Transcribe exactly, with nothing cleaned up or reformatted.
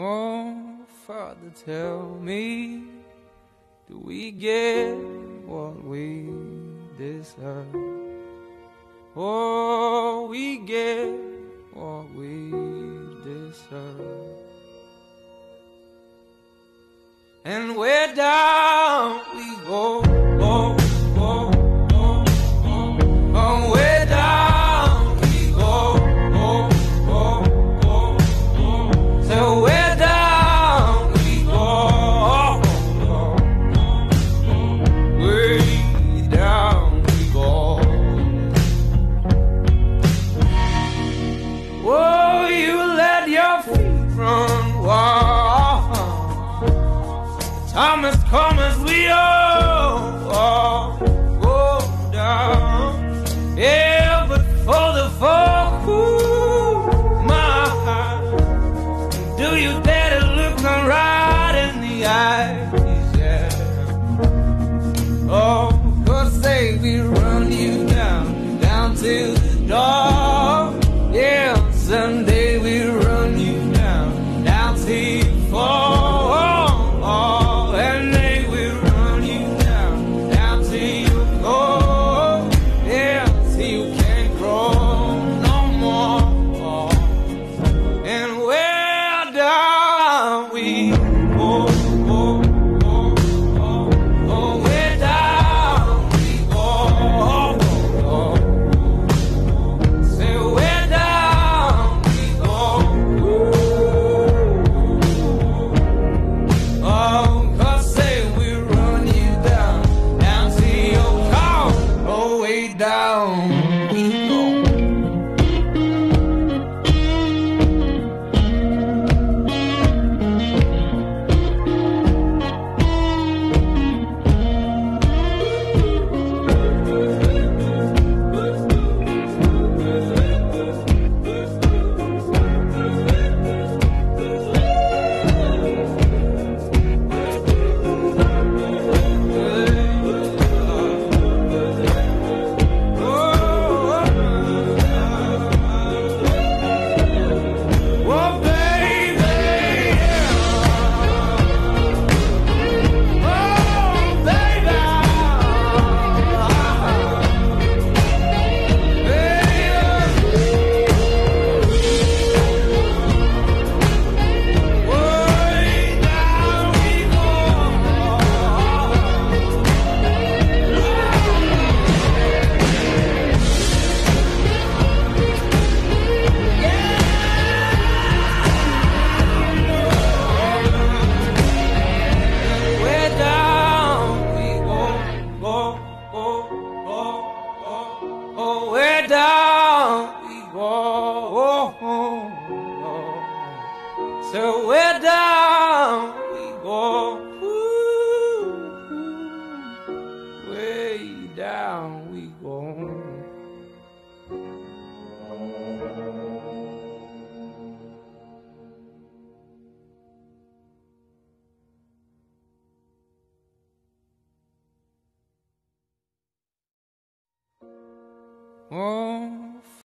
Oh, Father, tell me, do we get what we deserve? Oh, we get what we deserve. And we're down, we go, go, go, go, go. Oh, we're down, we go, go, go, go, go. So we're down, we go, go, go. Way down, we go. Oh, you let your feet run wild. Come as, come as we all, all go down. Yeah, but for the folk who my heart, do you dare to look them right in the eyes? Yeah. Oh, cause they we run you down, down till the dawn. Yeah, someday we run you down, down till you fall. So we're down, we go, ooh, way down we go. Oh.